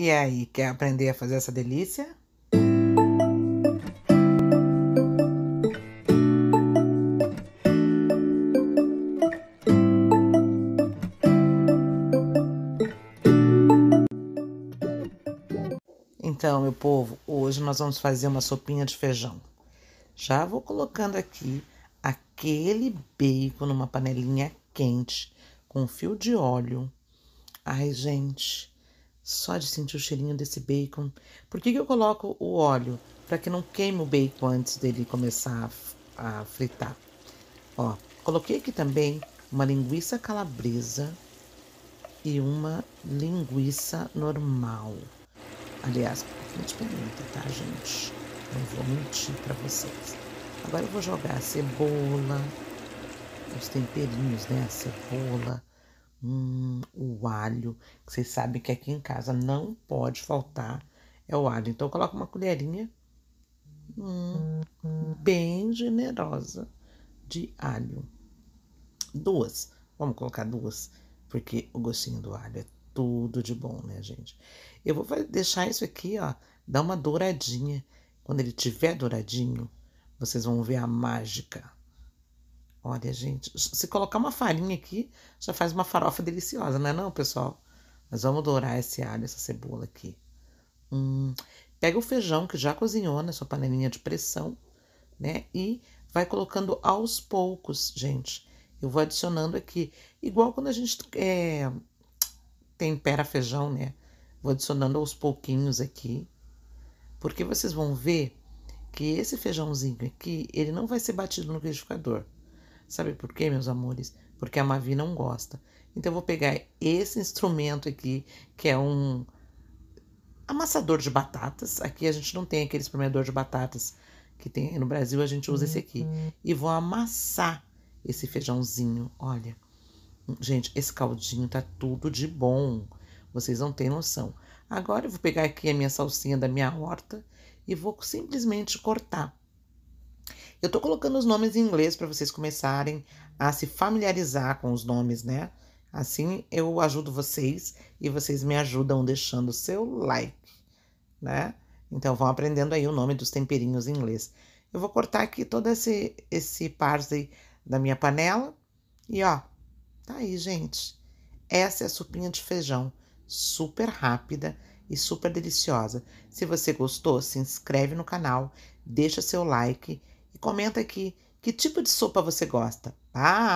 E aí, quer aprender a fazer essa delícia? Então, meu povo, hoje nós vamos fazer uma sopinha de feijão. Já vou colocando aqui aquele bacon numa panelinha quente, com um fio de óleo. Ai, gente, só de sentir o cheirinho desse bacon. Por que eu coloco o óleo? Para que não queime o bacon antes dele começar a fritar. Ó, coloquei aqui também uma linguiça calabreza e uma linguiça normal. Aliás, a gente pergunta, tá, gente? Não vou mentir pra vocês. Agora eu vou jogar a cebola, os temperinhos, né? A cebola, o alho, que vocês sabem que aqui em casa não pode faltar, é o alho. Então eu coloco uma colherinha bem generosa de alho. Duas, vamos colocar duas, porque o gostinho do alho é tudo de bom, né, gente? Eu vou deixar isso aqui, ó, dar uma douradinha. Quando ele tiver douradinho, vocês vão ver a mágica. Olha, gente, se colocar uma farinha aqui, já faz uma farofa deliciosa, não é não, pessoal? Mas vamos dourar esse alho, essa cebola aqui. Pega o feijão que já cozinhou na sua panelinha de pressão, né? E vai colocando aos poucos, gente. Eu vou adicionando aqui. Igual quando a gente tempera feijão, né? Vou adicionando aos pouquinhos aqui, porque vocês vão ver que esse feijãozinho aqui, ele não vai ser batido no liquidificador. Sabe por quê, meus amores? Porque a Mavi não gosta. Então eu vou pegar esse instrumento aqui, que é um amassador de batatas. Aqui a gente não tem aquele espremedor de batatas que tem no Brasil, a gente usa esse aqui. E vou amassar esse feijãozinho, olha. Gente, esse caldinho tá tudo de bom. Vocês não têm noção. Agora eu vou pegar aqui a minha salsinha da minha horta e vou simplesmente cortar. Eu tô colocando os nomes em inglês para vocês começarem a se familiarizar com os nomes, né? Assim eu ajudo vocês e vocês me ajudam deixando o seu like, né? Então vão aprendendo aí o nome dos temperinhos em inglês. Eu vou cortar aqui todo esse parsley da minha panela e ó, tá aí, gente. Essa é a sopinha de feijão, super rápida e super deliciosa. Se você gostou, se inscreve no canal, deixa seu like e comenta aqui que tipo de sopa você gosta. Bye!